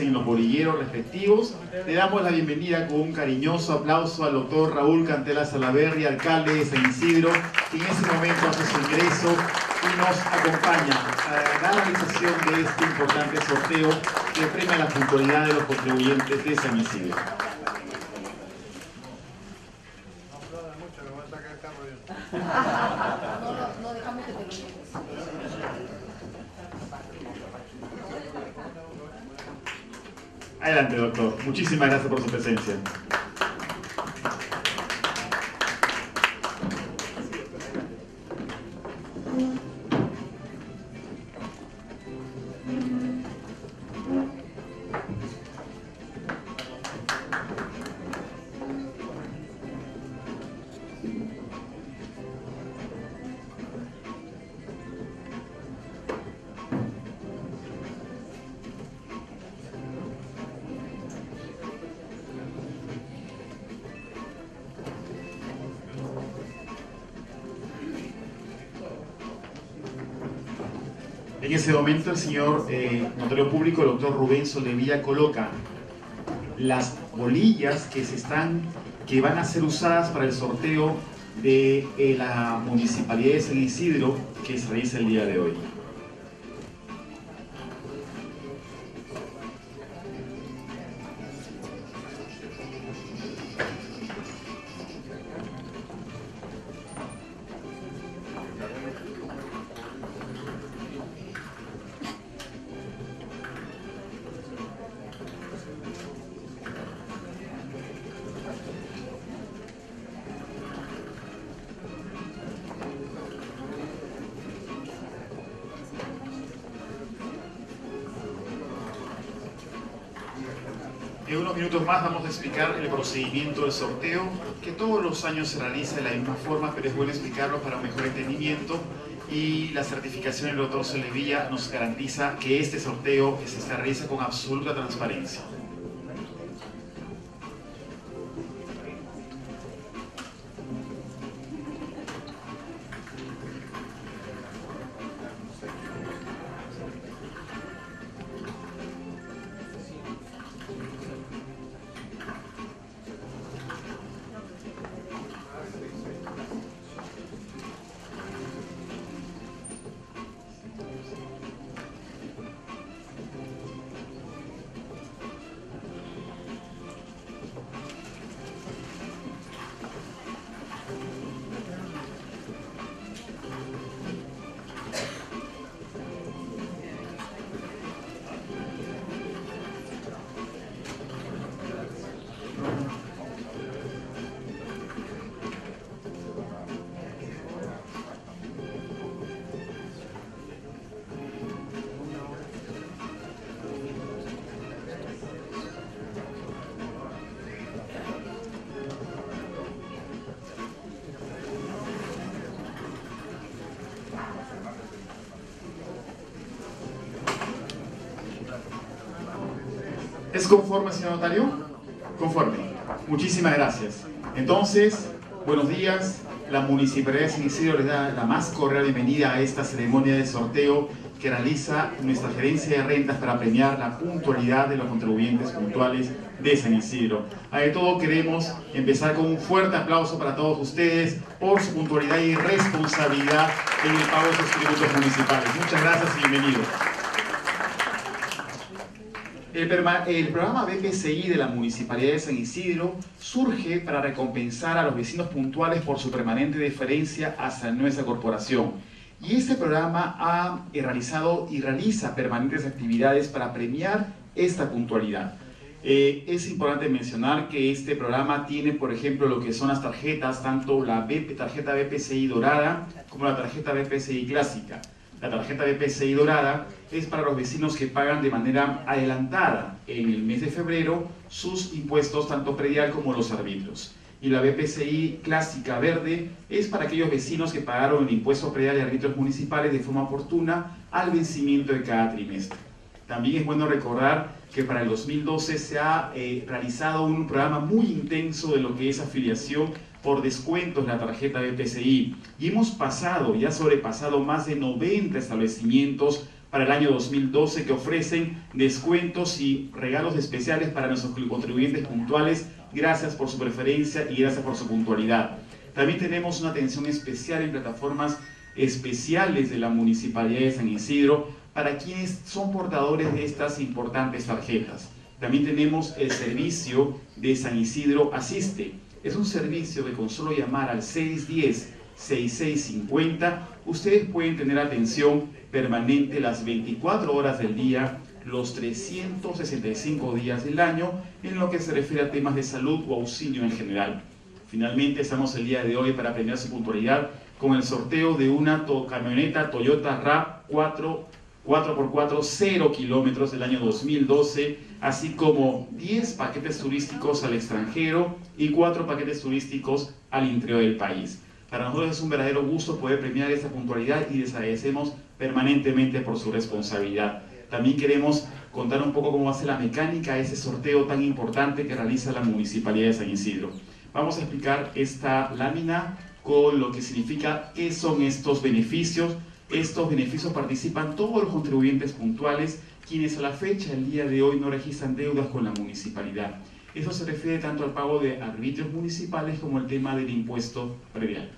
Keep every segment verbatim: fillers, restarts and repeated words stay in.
En los bolilleros respectivos, le damos la bienvenida con un cariñoso aplauso al doctor Raúl Cantela Salaverri, alcalde de San Isidro, que en este momento hace su ingreso y nos acompaña a la realización de este importante sorteo que premia la puntualidad de los contribuyentes de San Isidro. Adelante, doctor. Muchísimas gracias por su presencia. En ese momento el señor eh, notario público, el doctor Rubén Soldevilla, coloca las bolillas que, se están, que van a ser usadas para el sorteo de eh, la Municipalidad de San Isidro que se realiza el día de hoy. Más vamos a explicar el procedimiento del sorteo, que todos los años se realiza de la misma forma, pero es bueno explicarlo para un mejor entendimiento, y la certificación del doctor Soldevilla nos garantiza que este sorteo se realiza con absoluta transparencia. ¿Es conforme, señor notario? Conforme. Muchísimas gracias. Entonces, buenos días. La Municipalidad de San Isidro les da la más cordial bienvenida a esta ceremonia de sorteo que realiza nuestra Gerencia de Rentas para premiar la puntualidad de los contribuyentes puntuales de San Isidro. Ante todo, queremos empezar con un fuerte aplauso para todos ustedes por su puntualidad y responsabilidad en el pago de sus tributos municipales. Muchas gracias y bienvenidos. El programa B P C I de la Municipalidad de San Isidro surge para recompensar a los vecinos puntuales por su permanente deferencia hacia nuestra corporación. Y este programa ha realizado y realiza permanentes actividades para premiar esta puntualidad. Eh, es importante mencionar que este programa tiene, por ejemplo, lo que son las tarjetas, tanto la tarjeta B P C I dorada como la tarjeta B P C I clásica. La tarjeta B P C I dorada es para los vecinos que pagan de manera adelantada en el mes de febrero sus impuestos, tanto predial como los arbitrios. Y la B P C I clásica verde es para aquellos vecinos que pagaron el impuesto predial y arbitrios municipales de forma oportuna al vencimiento de cada trimestre. También es bueno recordar que para el dos mil doce se ha eh, realizado un programa muy intenso de lo que es afiliación por descuentos de la tarjeta B P C I y hemos pasado, ya sobrepasado más de noventa establecimientos para el año dos mil doce que ofrecen descuentos y regalos especiales para nuestros contribuyentes puntuales. Gracias por su preferencia y gracias por su puntualidad. También tenemos una atención especial en plataformas especiales de la Municipalidad de San Isidro para quienes son portadores de estas importantes tarjetas. También tenemos el servicio de San Isidro Asiste. Es un servicio que con solo llamar al seis uno cero, seis seis cinco cero, ustedes pueden tener atención permanente las veinticuatro horas del día, los trescientos sesenta y cinco días del año, en lo que se refiere a temas de salud o auxilio en general. Finalmente, estamos el día de hoy para premiar su puntualidad con el sorteo de una to camioneta Toyota RAV cuatro por cuatro, cero kilómetros del año dos mil doce, así como diez paquetes turísticos al extranjero y cuatro paquetes turísticos al interior del país. Para nosotros es un verdadero gusto poder premiar esta puntualidad y les agradecemos permanentemente por su responsabilidad. También queremos contar un poco cómo va a ser la mecánica de ese sorteo tan importante que realiza la Municipalidad de San Isidro. Vamos a explicar esta lámina con lo que significa qué son estos beneficios. Estos beneficios participan todos los contribuyentes puntuales, quienes a la fecha, el día de hoy, no registran deudas con la municipalidad. Eso se refiere tanto al pago de arbitrios municipales como al tema del impuesto predial.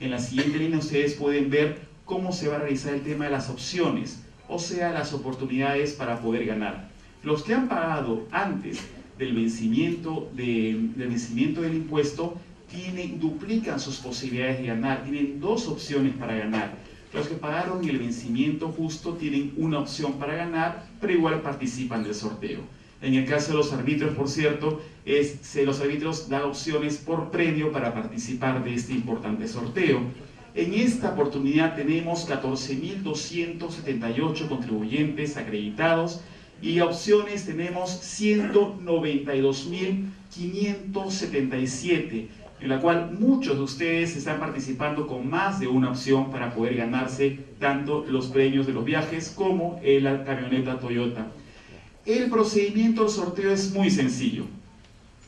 En la siguiente línea ustedes pueden ver cómo se va a realizar el tema de las opciones, o sea, las oportunidades para poder ganar. Los que han pagado antes del vencimiento, de, del, vencimiento del impuesto tienen, duplican sus posibilidades de ganar, tienen dos opciones para ganar. Los que pagaron el vencimiento justo tienen una opción para ganar, pero igual participan del sorteo. En el caso de los árbitros, por cierto, es, se, los árbitros dan opciones por premio para participar de este importante sorteo. En esta oportunidad tenemos catorce mil doscientos setenta y ocho contribuyentes acreditados y opciones tenemos ciento noventa y dos mil quinientos setenta y siete, en la cual muchos de ustedes están participando con más de una opción para poder ganarse tanto los premios de los viajes como la camioneta Toyota. El procedimiento del sorteo es muy sencillo.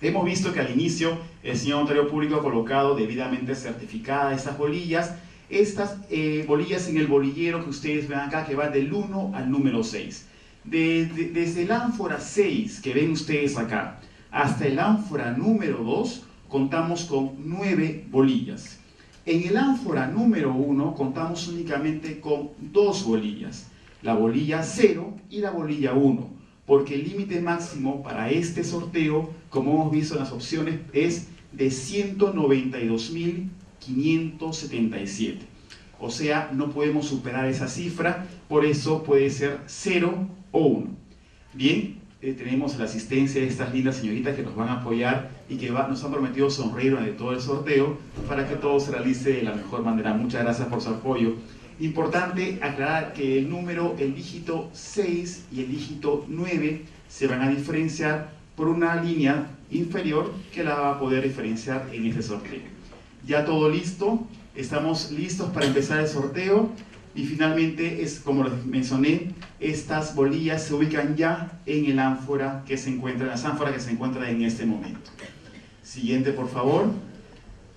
Hemos visto que al inicio el señor notario público ha colocado debidamente certificadas estas bolillas, estas eh, bolillas en el bolillero que ustedes ven acá, que van del uno al número seis. De, de, desde el ánfora seis que ven ustedes acá hasta el ánfora número dos, contamos con nueve bolillas. En el ánfora número uno contamos únicamente con dos bolillas, la bolilla cero y la bolilla uno, porque el límite máximo para este sorteo, como hemos visto en las opciones, es de ciento noventa y dos mil quinientos setenta y siete. O sea, no podemos superar esa cifra, por eso puede ser cero o uno. Bien. Eh, tenemos la asistencia de estas lindas señoritas que nos van a apoyar y que va, nos han prometido sonreír durante todo el sorteo para que todo se realice de la mejor manera. Muchas gracias por su apoyo. Importante aclarar que el número, el dígito seis y el dígito nueve se van a diferenciar por una línea inferior que la va a poder diferenciar en este sorteo. Ya todo listo, estamos listos para empezar el sorteo. Y finalmente, es, como les mencioné, estas bolillas se ubican ya en el ánfora que se encuentra, en las ánforas que se encuentran en este momento. Siguiente, por favor.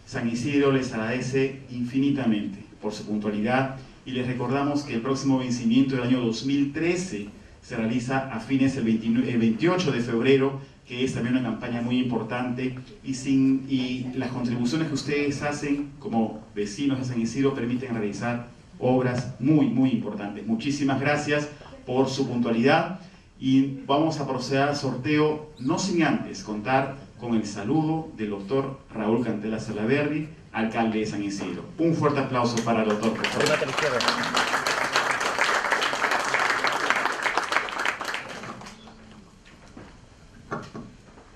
San Isidro les agradece infinitamente por su puntualidad y les recordamos que el próximo vencimiento del año dos mil trece se realiza a fines del veintiocho de febrero, que es también una campaña muy importante, y, sin, y las contribuciones que ustedes hacen como vecinos de San Isidro permiten realizar obras muy, muy importantes. Muchísimas gracias por su puntualidad y vamos a proceder al sorteo, no sin antes contar con el saludo del doctor Raúl Cantela Salaverri, alcalde de San Isidro. Un fuerte aplauso para el doctor. Por favor.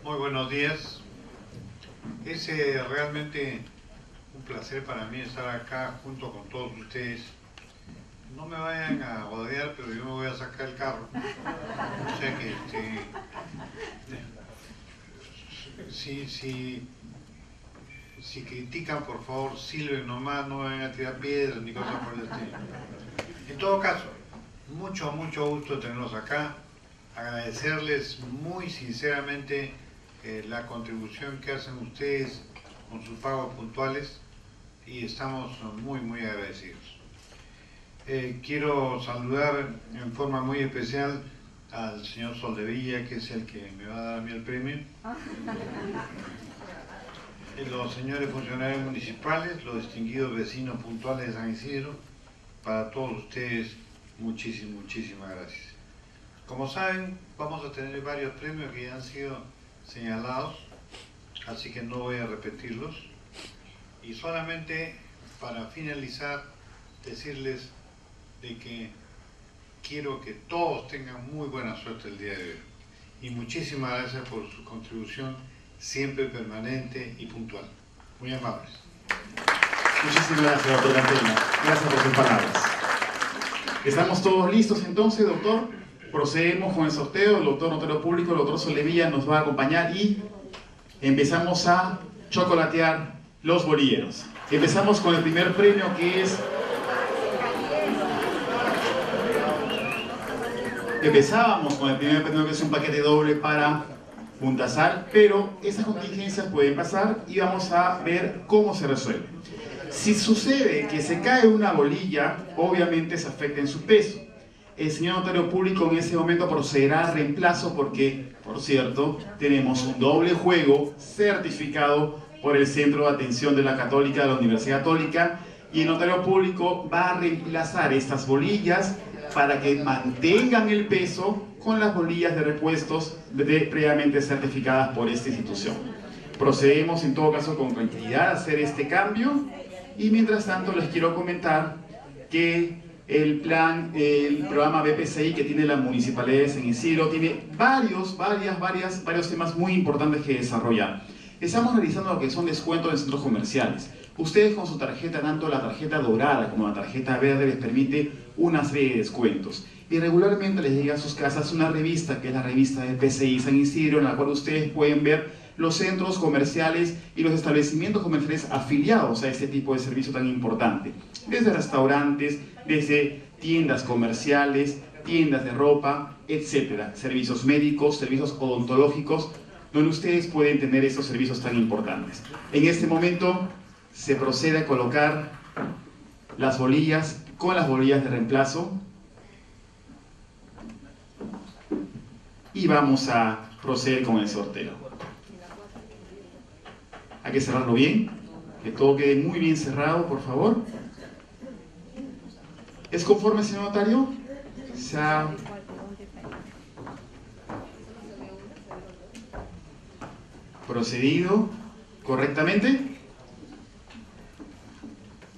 Muy buenos días. Es eh, realmente un placer para mí estar acá junto con todos ustedes. No me vayan a rodear, pero yo me voy a sacar el carro. O sea que este, Si, si, si critican, por favor, silben nomás, no vayan a tirar piedras ni cosas por el estilo. En todo caso, mucho, mucho gusto tenerlos acá. Agradecerles muy sinceramente eh, la contribución que hacen ustedes con sus pagos puntuales y estamos muy, muy agradecidos. Eh, quiero saludar en forma muy especial al señor Soldevilla, que es el que me va a dar a mí el premio, los señores funcionarios municipales, los distinguidos vecinos puntuales de San Isidro. Para todos ustedes, muchísimas, muchísimas gracias. Como saben, vamos a tener varios premios que ya han sido señalados, así que no voy a repetirlos, y solamente para finalizar decirles de que quiero que todos tengan muy buena suerte el día de hoy. Y muchísimas gracias por su contribución, siempre permanente y puntual. Muy amables. Muchísimas gracias, doctor Cantela. Gracias por sus palabras. ¿Estamos todos listos entonces, doctor? Procedemos con el sorteo. El doctor Notero Público, el doctor Soldevilla nos va a acompañar y empezamos a chocolatear los bolilleros. Empezamos con el primer premio, que es... Empezábamos con el primer premio, que es un paquete doble para Punta Sal, pero esas contingencias pueden pasar y vamos a ver cómo se resuelve. Si sucede que se cae una bolilla, obviamente se afecta en su peso. El señor notario público en ese momento procederá al reemplazo porque, por cierto, tenemos un doble juego certificado por el Centro de Atención de la Católica de la Universidad Católica, y el notario público va a reemplazar estas bolillas para que mantengan el peso con las bolillas de repuestos de previamente certificadas por esta institución. Procedemos en todo caso con tranquilidad a hacer este cambio y mientras tanto les quiero comentar que el plan, el programa B P C I que tiene la Municipalidad de San Isidro tiene varios, varias, varias, varios temas muy importantes que desarrollar. Estamos realizando lo que son descuentos en centros comerciales. Ustedes con su tarjeta, tanto la tarjeta dorada como la tarjeta verde, les permite una serie de descuentos. Y regularmente les llega a sus casas una revista, que es la revista de B P C I San Isidro, en la cual ustedes pueden ver los centros comerciales y los establecimientos comerciales afiliados a este tipo de servicio tan importante. Desde restaurantes, desde tiendas comerciales, tiendas de ropa, etcétera. Servicios médicos, servicios odontológicos, donde ustedes pueden tener estos servicios tan importantes. En este momento se procede a colocar las bolillas con las bolillas de reemplazo y vamos a proceder con el sorteo. Hay que cerrarlo bien, que todo quede muy bien cerrado, por favor. ¿Es conforme, señor notario? Se ha... procedido correctamente.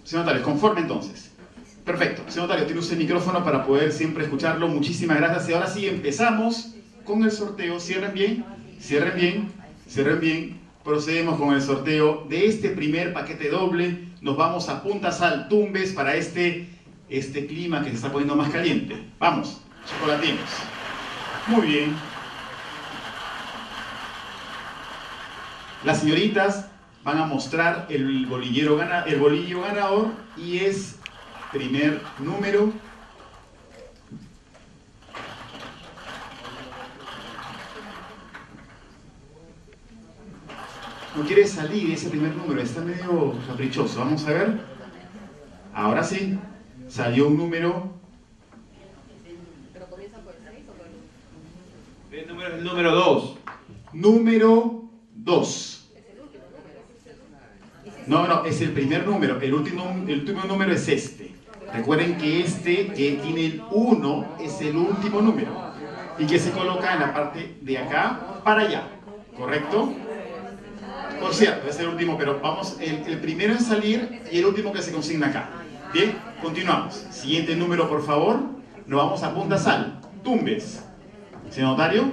Señor notario, ¿conforme entonces? Perfecto. Señor notario, tiene usted el micrófono para poder siempre escucharlo. Muchísimas gracias. Y ahora sí, empezamos con el sorteo. Cierren bien, cierren bien, cierren bien. Procedemos con el sorteo de este primer paquete doble. Nos vamos a Punta Sal, Tumbes, para este, este clima que se está poniendo más caliente. Vamos, chocolatimos. Muy bien. Las señoritas van a mostrar el bolillero gana, el bolillo ganador y es primer número. No quiere salir ese primer número, está medio caprichoso. Vamos a ver. Ahora sí, salió un número. ¿Pero comienza por el seis o por el...? El número es el número dos. Número dos. Es el último número. No, no, es el primer número. El último, el último número es este. Recuerden que este, que tiene el uno, es el último número. Y que se coloca en la parte de acá para allá. ¿Correcto? Por cierto, es el último, pero vamos, el, el primero en salir y el último que se consigna acá. Bien, continuamos. Siguiente número, por favor. Nos vamos a Punta Sal, Tumbes. Señor notario.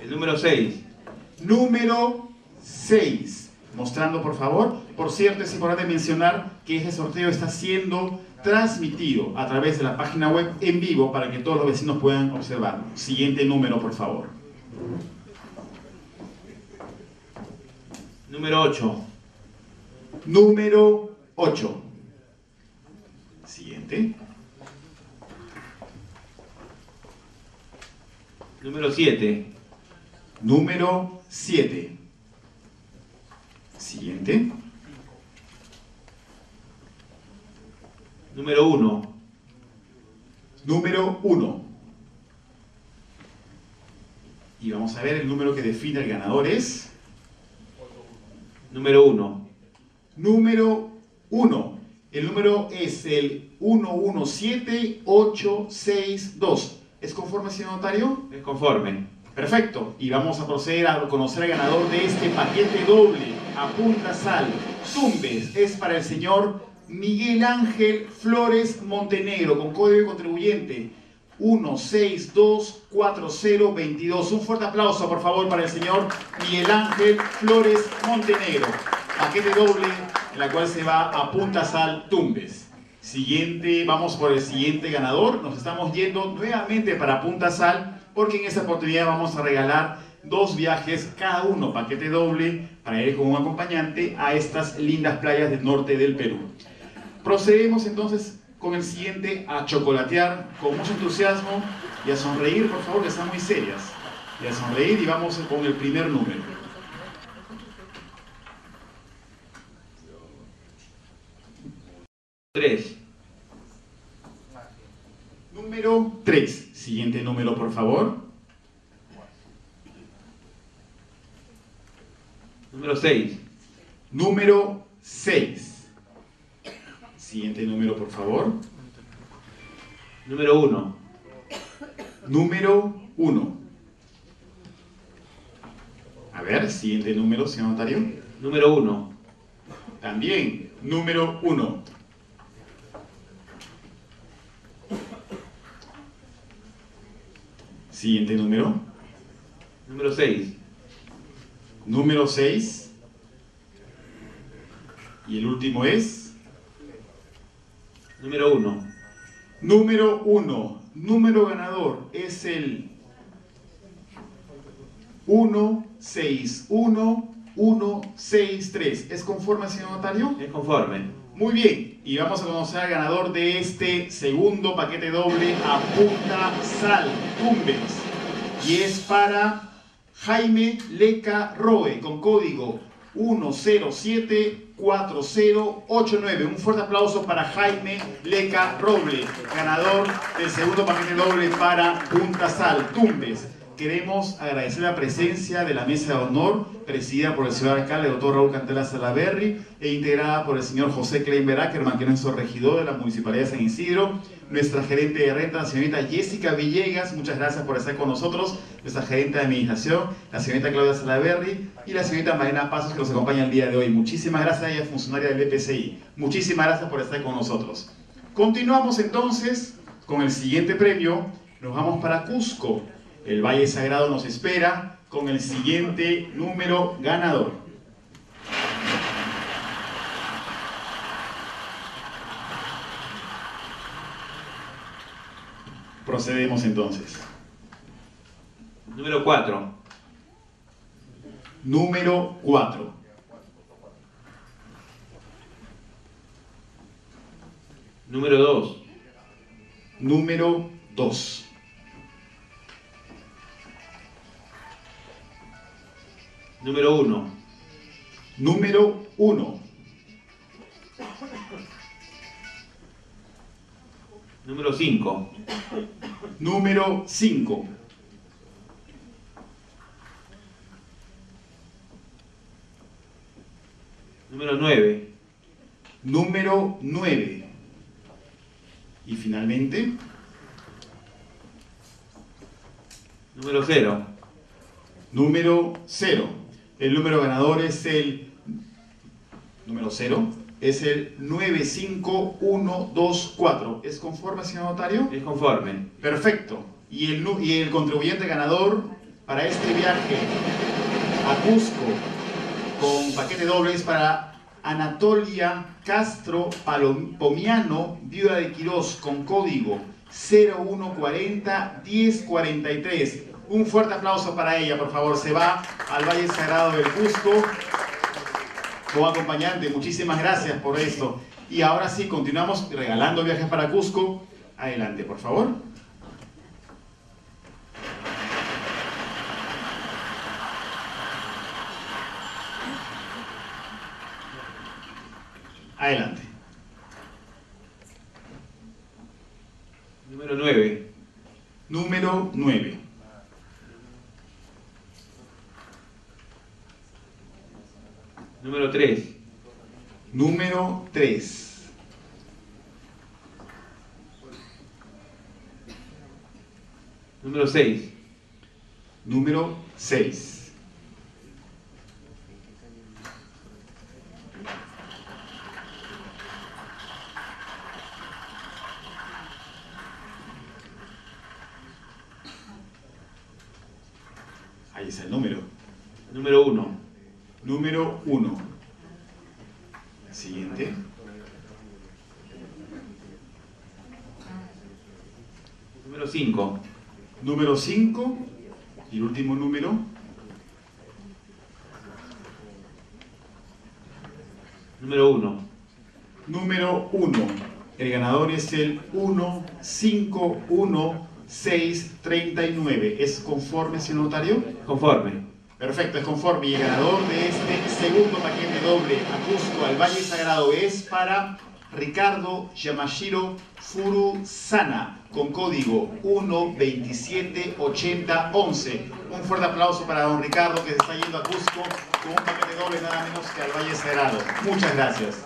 El número seis. Número seis. Mostrando, por favor. Por cierto, es importante mencionar que este sorteo está siendo transmitido a través de la página web en vivo para que todos los vecinos puedan observarlo. Siguiente número, por favor. Número ocho. Número ocho. Siguiente. Número siete. Número siete. Siguiente. Número uno. Número uno. Y vamos a ver el número que define el ganador es... Número uno. Número uno. El número es el uno uno siete ocho seis dos. ¿Es conforme, señor notario? Es conforme. Perfecto. Y vamos a proceder a conocer al ganador de este paquete doble a Punta Sal, Tumbes. Es para el señor Miguel Ángel Flores Montenegro, con código contribuyente uno seis dos cuatro cero dos dos. Un fuerte aplauso, por favor, para el señor Miguel Ángel Flores Montenegro. Paquete doble en la cual se va a Punta Sal, Tumbes. Siguiente, vamos por el siguiente ganador. Nos estamos yendo nuevamente para Punta Sal, porque en esta oportunidad vamos a regalar dos viajes cada uno, paquete doble, para ir con un acompañante a estas lindas playas del norte del Perú. Procedemos entonces con el siguiente a chocolatear con mucho entusiasmo y a sonreír, por favor, que están muy serias, y a sonreír, y vamos con el primer número. tres. Número tres. Siguiente número, por favor. Número seis. Número seis. Siguiente número, por favor. Número uno. Número uno. A ver, siguiente número, señor notario. Número uno. También, número uno. Siguiente número. Número seis. Número seis. Y el último es... Número uno. Número uno. Número ganador es el uno seis uno uno seis tres. ¿Es conforme, señor notario? Es conforme. Muy bien. Y vamos a conocer al ganador de este segundo paquete doble a Punta Sal, Tumbes. Y es para Jaime Leca Roe, con código uno cero siete cuatro cero ocho nueve. Un fuerte aplauso para Jaime Leca Roble, ganador del segundo paquete doble para Punta Sal, Tumbes. Queremos agradecer la presencia de la mesa de honor, presidida por el señor alcalde, el doctor Raúl Cantela Salaverri, e integrada por el señor José Klein Berakerman, que es nuestro regidor de la Municipalidad de San Isidro, nuestra gerente de renta, la señorita Jessica Villegas, muchas gracias por estar con nosotros, nuestra gerente de administración, la señorita Claudia Salaverry, y la señorita Marina Pasos, que nos acompaña el día de hoy. Muchísimas gracias a ella, funcionaria del B P C I. Muchísimas gracias por estar con nosotros. Continuamos entonces con el siguiente premio. Nos vamos para Cusco. El Valle Sagrado nos espera con el siguiente número ganador. Procedemos entonces. Número cuatro. Número cuatro. Número dos. Número dos. Número uno. Número uno. Número cinco. Número cinco. Número nueve. Número nueve. Y finalmente, número cero. Número cero. El número ganador es el número cero. Es el nueve cinco uno dos cuatro. ¿Es conforme, señor notario? Es conforme. Perfecto. Y el, y el contribuyente ganador para este viaje a Cusco con paquete dobles para Anatolia Castro Palomiano, viuda de Quirós, con código cero uno cuarenta diez cuarenta y tres. Un fuerte aplauso para ella, por favor. Se va al Valle Sagrado del Cusco. Acompañante, muchísimas gracias por esto. Y ahora sí, continuamos regalando viajes para Cusco. Adelante, por favor. Adelante. Número nueve. Número nueve. Número tres. Número tres. Número seis. Número seis. Ahí está el número. Número uno. Número uno. Siguiente. Número cinco. Número cinco. Y el último número. Número uno. Número uno. El ganador es el uno cinco uno seis tres nueve. ¿Es conforme, señor notario? Conforme. Perfecto, es conforme. Y el ganador de este segundo paquete doble a Cusco, al Valle Sagrado, es para Ricardo Yamashiro Furusana, con código uno veintisiete ochenta once. Un fuerte aplauso para don Ricardo, que se está yendo a Cusco con un paquete doble nada menos que al Valle Sagrado. Muchas gracias.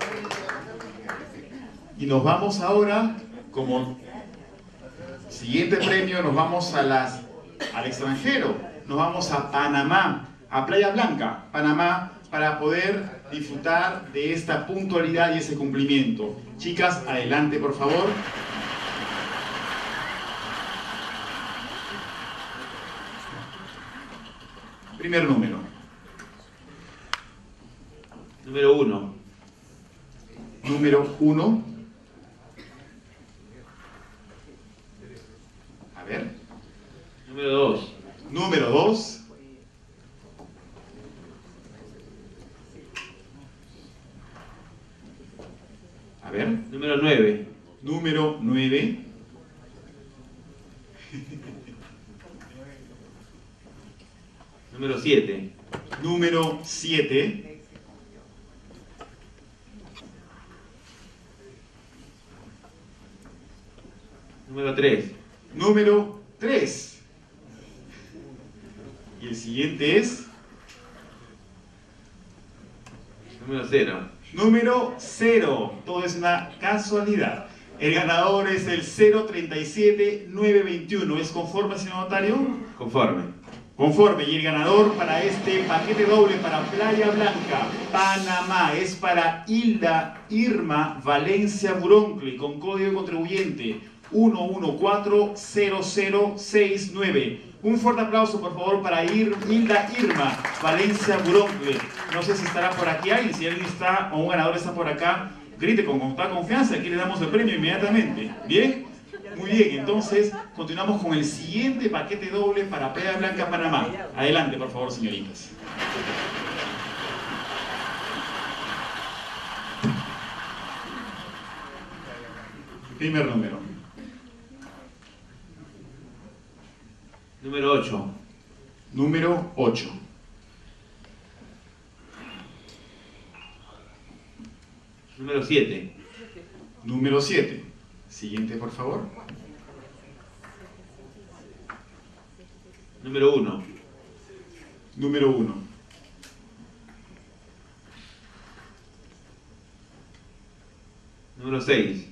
Y nos vamos ahora, como siguiente premio, nos vamos a las, al extranjero. Nos vamos a Panamá, a Playa Blanca, Panamá, para poder disfrutar de esta puntualidad y ese cumplimiento. Chicas, adelante, por favor. Primer número. Número uno. Número uno. A ver. Número dos. Número dos. A ver. Número nueve. Número nueve. Número siete. Número siete. Número tres. Número tres. Y el siguiente es... Número cero. Número cero. Todo es una casualidad. El ganador es el cero tres siete nueve veintiuno. ¿Es conforme, señor notario? Conforme. Conforme. Y el ganador para este paquete doble para Playa Blanca, Panamá, es para Hilda Irma Valencia Buroncli, con código contribuyente uno uno cuatro cero cero seis nueve. Un fuerte aplauso, por favor, para Hilda Irma Valencia Burocle. No sé si estará por aquí alguien, si alguien está o un ganador está por acá, grite con toda confianza, aquí le damos el premio inmediatamente. ¿Bien? Muy bien, entonces continuamos con el siguiente paquete doble para Playa Blanca, Panamá. Adelante, por favor, señoritas. Primer número. Número ocho. Número ocho. Número siete. Número siete. Siguiente, por favor. Número uno. Número uno. Número seis.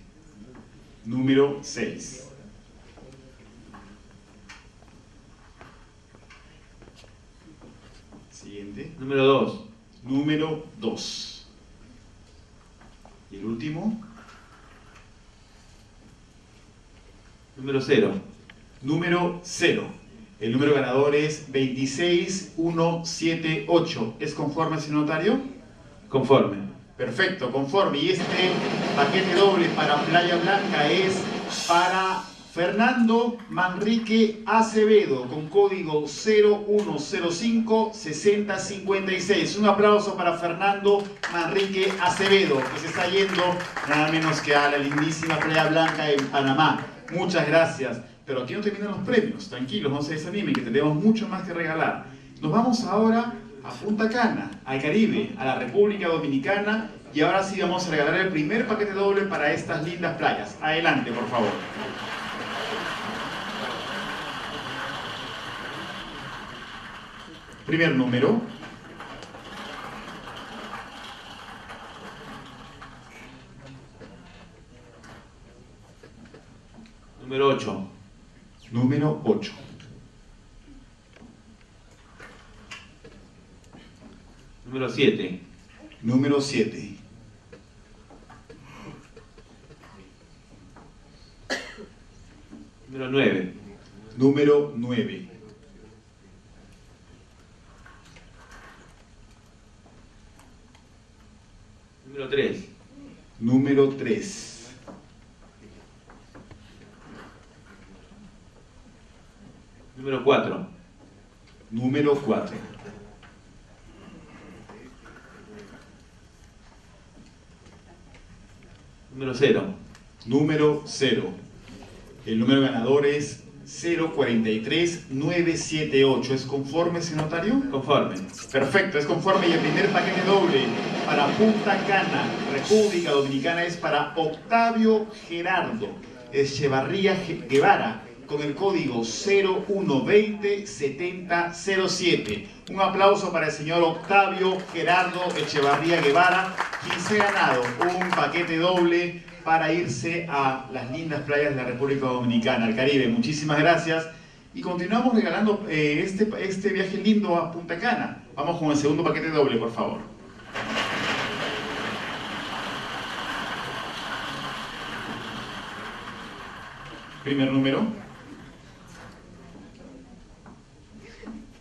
Número seis. Siguiente. Número dos. Número dos. Y el último. Número cero. Número cero. El número ganador es veintiséis mil ciento setenta y ocho. ¿Es conforme, señor notario? Conforme. Perfecto, conforme. Y este paquete doble para Playa Blanca es para Fernando Manrique Acevedo, con código cero uno cero cinco sesenta cincuenta y seis. Un aplauso para Fernando Manrique Acevedo, que se está yendo nada menos que a la lindísima Playa Blanca en Panamá. Muchas gracias. Pero aquí no terminan los premios, tranquilos, no se desanimen, que tenemos mucho más que regalar. Nos vamos ahora a Punta Cana, al Caribe, a la República Dominicana, y ahora sí vamos a regalar el primer paquete doble para estas lindas playas. Adelante, por favor. Primer número. Número ocho. Número ocho. Número siete. Número siete. Número nueve. Número nueve. Número tres. Número tres. Número cuatro. Número cuatro. Número cero. Número cero. El número ganador es cero cuatro tres nueve siete ocho. ¿Es conforme, señor notario? Conforme. Perfecto, es conforme. Y el primer paquete doble para Punta Cana, República Dominicana, es para Octavio Gerardo Echevarría Guevara, con el código cero uno veinte setenta cero siete. Un aplauso para el señor Octavio Gerardo Echevarría Guevara, quien se ha ganado un paquete doble para irse a las lindas playas de la República Dominicana, al Caribe. Muchísimas gracias. Y continuamos regalando eh, este, este viaje lindo a Punta Cana. Vamos con el segundo paquete doble, por favor. Primer número.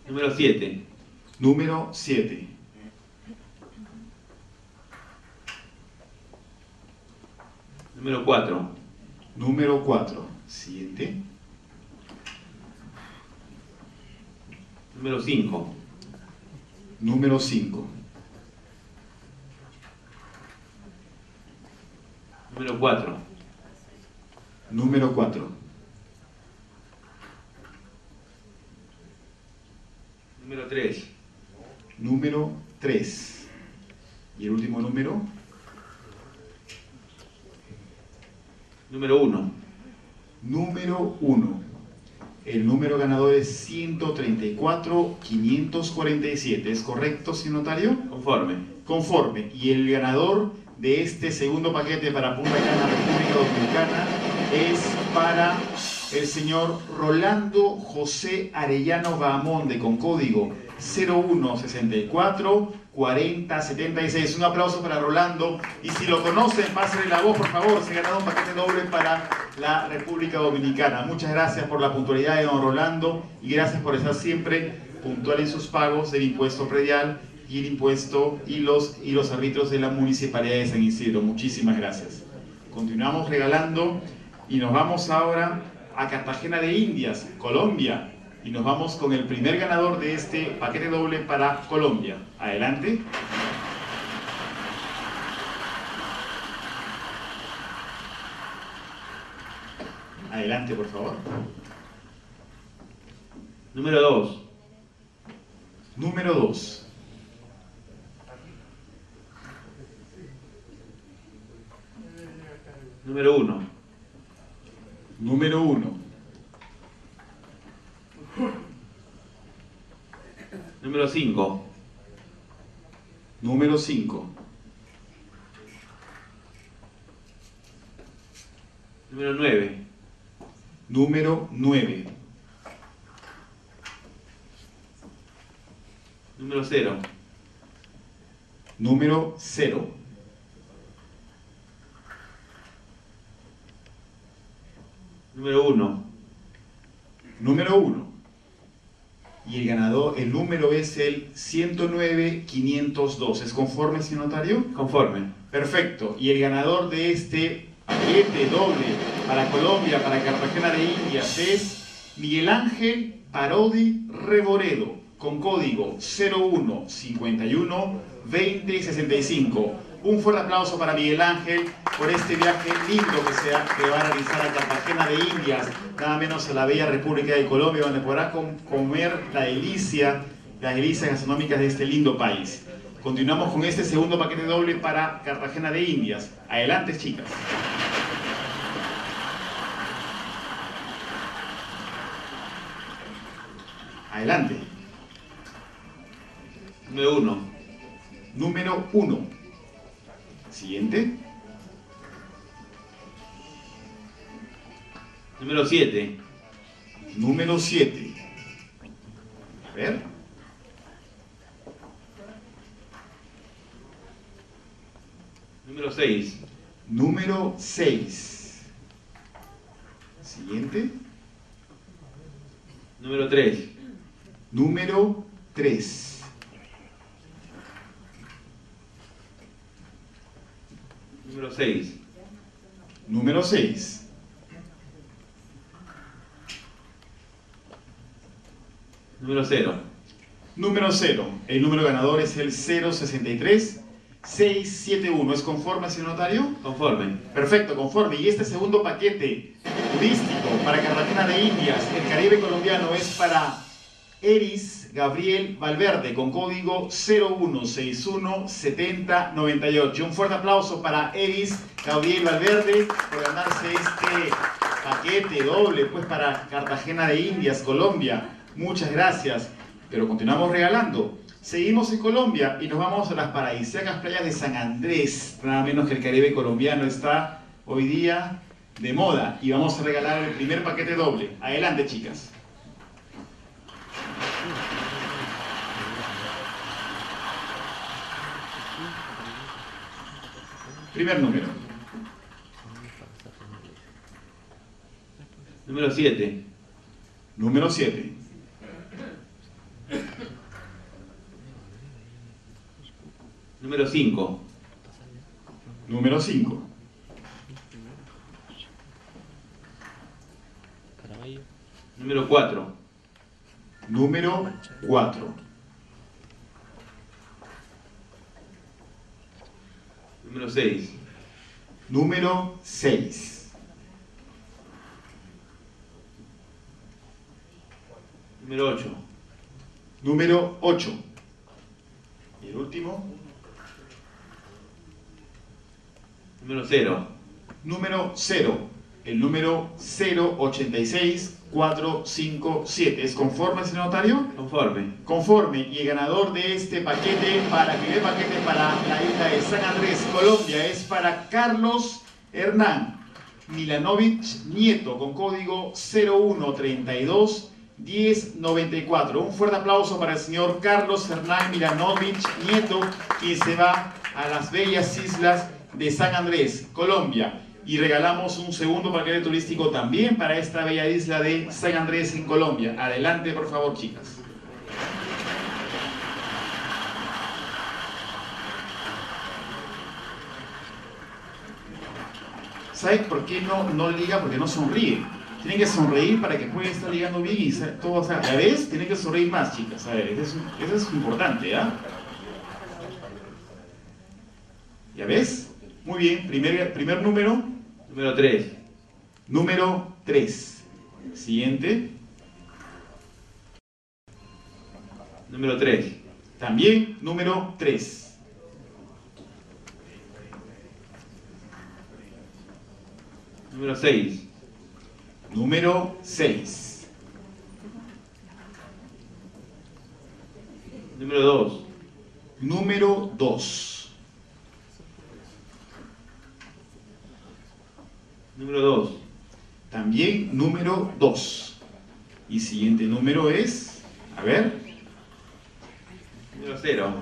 Número siete. Número siete. Número cuatro. Número cuatro. Siguiente. Número cinco. Número cinco. Número cuatro. Número cuatro. Número tres. Número tres. Y el último número. Número uno. Número uno. El número ganador es ciento treinta y cuatro mil quinientos cuarenta y siete. ¿Es correcto, señor notario? Conforme. Conforme. Y el ganador de este segundo paquete para Punta Cana, República Dominicana, es para el señor Rolando José Arellano Gamonde, con código cero uno sesenta y cuatro cuarenta setenta y seis. Un aplauso para Rolando. Y si lo conocen, pásenle la voz, por favor. Se ha ganado un paquete doble para la República Dominicana. Muchas gracias por la puntualidad de don Rolando, y gracias por estar siempre puntual en sus pagos del impuesto predial y el impuesto y los, y los árbitros de la Municipalidad de San Isidro. Muchísimas gracias. Continuamos regalando. Y nos vamos ahora a Cartagena de Indias, Colombia. Y nos vamos con el primer ganador de este paquete doble para Colombia. Adelante. Adelante, por favor. Número dos. Número dos. Número uno. Número uno. Número cinco. Número cinco. Número nueve. Número nueve. Número cero. Número cero. Número uno. Número uno. Y el ganador, el número es el ciento nueve mil quinientos dos. ¿Es conforme, señor notario? Conforme. Perfecto. Y el ganador de este paquete doble para Colombia, para Cartagena de Indias, es Miguel Ángel Parodi Reboredo, con código cero uno cincuenta y uno veinte sesenta y cinco. Un fuerte aplauso para Miguel Ángel por este viaje lindo que, sea, que va a realizar a Cartagena de Indias, nada menos a la bella República de Colombia, donde podrá com comer la delicia, las delicias gastronómicas de este lindo país. Continuamos con este segundo paquete doble para Cartagena de Indias. Adelante, chicas. Adelante. Número uno. Número uno. Siguiente. Número siete. Número siete. A ver. Número seis. Número seis. Siguiente. Número tres. Número tres. Número seis. Número seis. Número cero. Número cero. El número ganador es el cero seis tres seis siete uno. ¿Es conforme, señor notario? Conforme. Perfecto, conforme. Y este segundo paquete turístico para Cartagena de Indias, el Caribe colombiano, es para Edis Gabriel Valverde, con código cero uno seis uno setenta noventa y ocho. Un fuerte aplauso para Edis Gabriel Valverde por ganarse este paquete doble, pues, para Cartagena de Indias, Colombia. Muchas gracias. Pero continuamos regalando. Seguimos en Colombia y nos vamos a las paradisíacas playas de San Andrés. Nada menos que el Caribe colombiano está hoy día de moda. Y vamos a regalar el primer paquete doble. Adelante, chicas. Primer número. Número siete. Número siete. Número cinco. Número cinco. Número cuatro. Número cuatro. Número seis. Número seis. Número ocho. Número ocho. Y el último. Número cero. Número cero. El número cero ocho seis cuatro cinco siete. ¿Es conforme, señor notario? Conforme. Conforme. Y el ganador de este paquete, para el primer paquete para la isla de San Andrés, Colombia, es para Carlos Hernán Milanovich Nieto, con código cero uno treinta y dos diez noventa y cuatro. Un fuerte aplauso para el señor Carlos Hernán Milanovich Nieto, quien se va a las bellas islas de San Andrés, Colombia. Y regalamos un segundo paquete turístico también para esta bella isla de San Andrés en Colombia. Adelante, por favor, chicas. ¿Sabes por qué no, no liga? Porque no sonríe. Tienen que sonreír para que puedan estar ligando bien y todo. O sea, a veces tienen que sonreír más, chicas. A ver, eso, eso es importante, ¿ah? ¿eh? ¿Ya ves? Muy bien, primer, primer número. Número tres. Número tres. Siguiente. Número tres. También número tres. Número seis. Número seis. Número dos. Número dos. Número dos. También número dos. Y siguiente número es, a ver, número cero.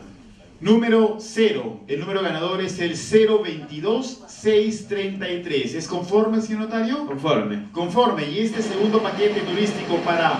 Número cero. El número ganador es el cero dos dos seis tres tres. ¿Es conforme, señor notario? Conforme. Conforme. Y este segundo paquete turístico para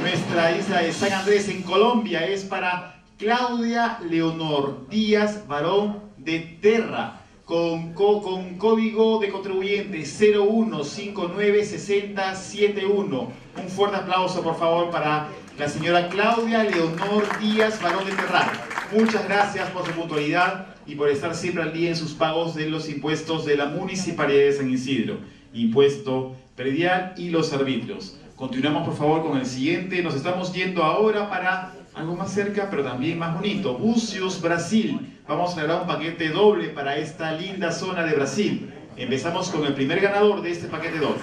nuestra isla de San Andrés en Colombia es para Claudia Leonor Díaz Barón de Terra, con, con código de contribuyente cero uno cinco nueve seis cero siete uno. Un fuerte aplauso, por favor, para la señora Claudia Leonor Díaz Barón de Terra. Muchas gracias por su puntualidad y por estar siempre al día en sus pagos de los impuestos de la Municipalidad de San Isidro, impuesto predial y los arbitrios. Continuamos, por favor, con el siguiente. Nos estamos yendo ahora para algo más cerca, pero también más bonito. Búzios, Brasil. Vamos a grabar un paquete doble para esta linda zona de Brasil. Empezamos con el primer ganador de este paquete doble.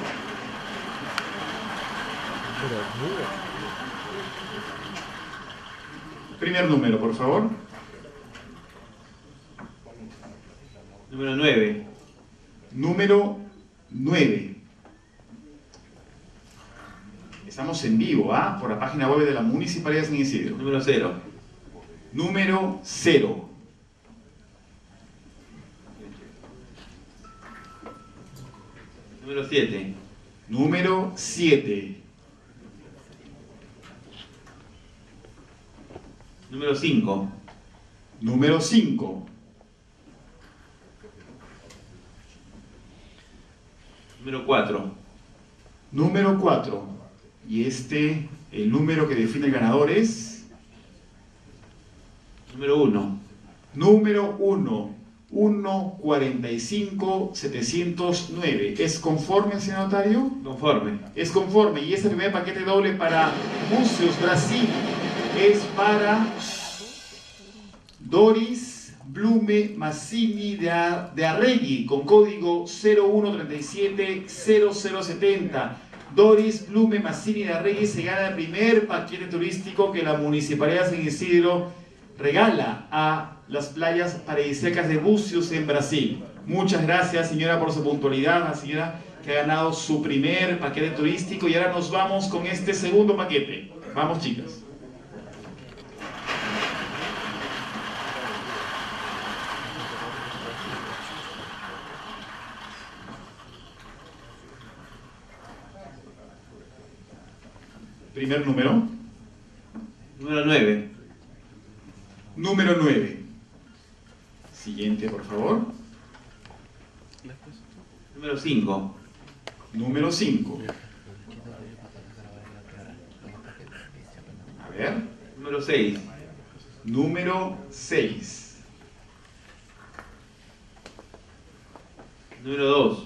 Primer número, por favor. Número nueve. Número nueve. Estamos en vivo, ¿ah? Por la página web de la Municipalidad de San Isidro. Número cero. Número cero. Número siete. Número siete. Número cinco. Número cinco. Número cuatro. Número cuatro. Y este, el número que define el ganador es... Número uno. Número uno. uno cuatro cinco siete cero nueve. ¿Es conforme, señor notario? Conforme. Es conforme. Y este primer paquete doble para Búzios, Brasil, es para Doris Blume Massini de Arregui, con código cero uno tres siete cero cero siete cero. Doris Blume Massini de Arregui se gana el primer paquete turístico que la Municipalidad de San Isidro regala a las playas paradisíacas de Búzios en Brasil. Muchas gracias, señora, por su puntualidad, la señora que ha ganado su primer paquete turístico. Y ahora nos vamos con este segundo paquete. Vamos, chicas. Primer número. Número nueve. Número nueve. Siguiente, por favor. Número cinco. Número cinco. A ver. Número seis. Número seis. Número dos.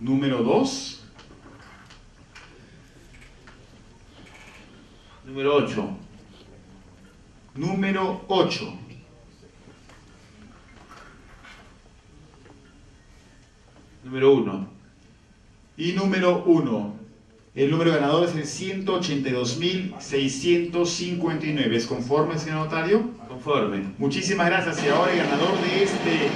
Número dos. Número ocho. Número ocho. Número uno. Y número uno. El número ganador es el ciento ochenta y dos mil seiscientos cincuenta y nueve. ¿Es conforme, señor notario? Conforme. Muchísimas gracias. Y ahora el ganador de este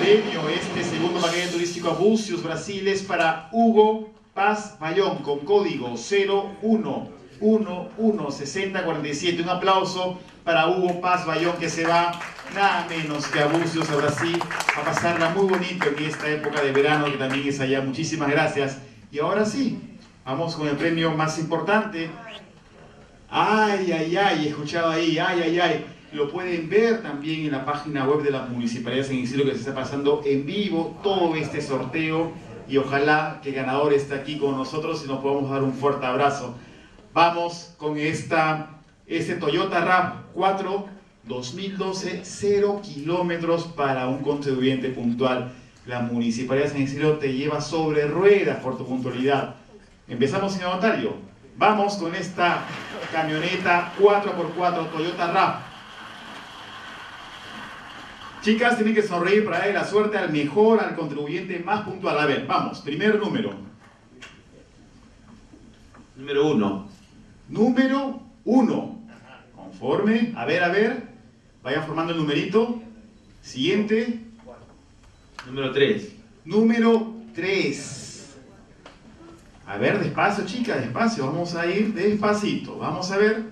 premio, este segundo paquete turístico a Búzios, Brasil, es para Hugo Paz Mayón, con código cero uno uno uno sesenta cuarenta y siete. Un aplauso para Hugo Paz Mayón, que se va nada menos que a Búzios, a Brasil, a pasarla muy bonito en esta época de verano que también es allá. Muchísimas gracias. Y ahora sí, vamos con el premio más importante. Ay, ay, ay, he escuchado ahí, ay, ay, ay. Lo pueden ver también en la página web de la Municipalidad de San Isidro, que se está pasando en vivo todo este sorteo. Y ojalá que el ganador esté aquí con nosotros y nos podamos dar un fuerte abrazo. Vamos con esta, este Toyota RAV cuatro dos mil doce, cero kilómetros para un contribuyente puntual. la Municipalidad de San Isidro te lleva sobre ruedas por tu puntualidad. Empezamos, señor notario. Vamos con esta camioneta cuatro por cuatro Toyota RAV. Chicas, tienen que sonreír para darle la suerte al mejor, al contribuyente más puntual. A ver, vamos. Primer número. Número uno. Número uno. Conforme. A ver, a ver. Vayan formando el numerito. Siguiente. Número tres. Número tres. A ver, despacio, chicas, despacio. Vamos a ir despacito. Vamos a ver.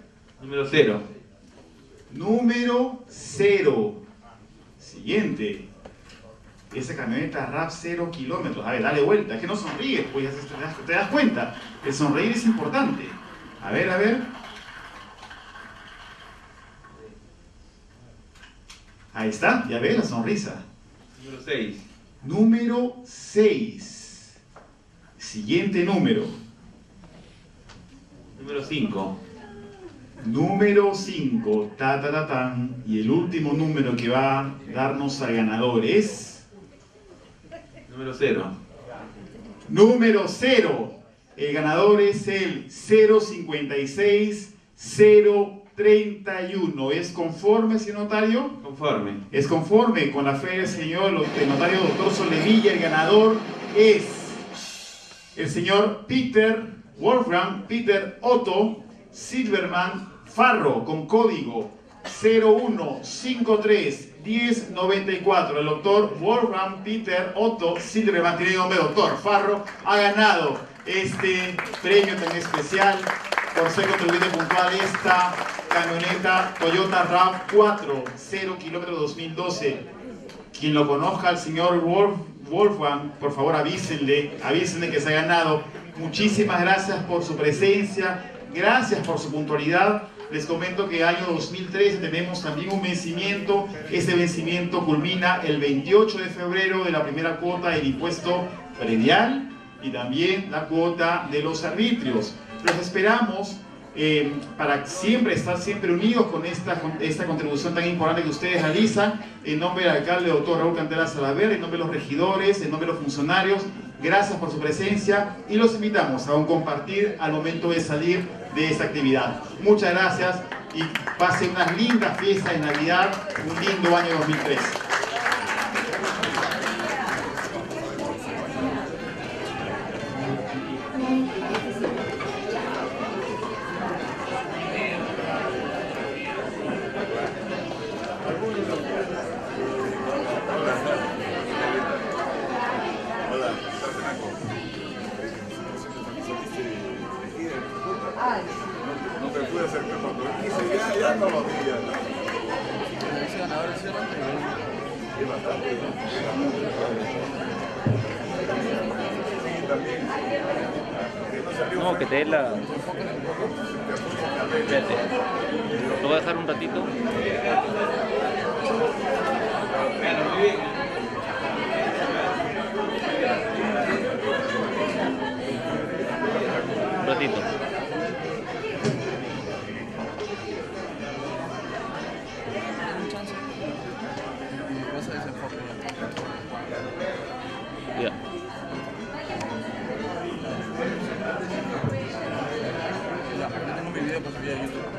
Número cero. Número cero. Siguiente. Esa camioneta RAV cero kilómetros. A ver, dale vuelta. Es que no sonríes, pues te das cuenta. El sonreír es importante. A ver, a ver. Ahí está. Ya ves la sonrisa. Número seis. Número seis. Siguiente número. Número cinco. Número cinco, ta, ta, ta, tan. Y el último número que va a darnos al ganador es... Número cero. Número cero. El ganador es el cero cincuenta y seis cero treinta y uno. ¿Es conforme, señor notario? Conforme. Es conforme. Con la fe del señor el notario doctor Soldevilla, el ganador es el señor Peter Wolfgang, Peter Otto Zingelmann Farro, con código cero uno cincuenta y tres diez noventa y cuatro. El doctor Wolfgang Peter Otto Zingelmann, tiene nombre doctor Farro, ha ganado este premio tan especial por ser contribuyente puntual esta camioneta Toyota RAV cuatro, cero kilómetros dos mil doce. Quien lo conozca al señor Wolf, Wolfgang, por favor avísenle, avísenle que se ha ganado. Muchísimas gracias por su presencia. Gracias por su puntualidad. Les comento que año dos mil trece tenemos también un vencimiento. Este vencimiento culmina el veintiocho de febrero de la primera cuota del impuesto predial y también la cuota de los arbitrios. Los esperamos eh, para siempre estar siempre unidos con esta, con esta contribución tan importante que ustedes realizan. En nombre del alcalde doctor Raúl Cantela Salaverri, en nombre de los regidores, en nombre de los funcionarios, gracias por su presencia y los invitamos a un compartir al momento de salir de esta actividad. Muchas gracias y pasen unas lindas fiestas de Navidad, un lindo año dos mil trece. No, que te dé la... Espérate. Lo voy a dejar un ratito. Un ratito. Yeah, you do.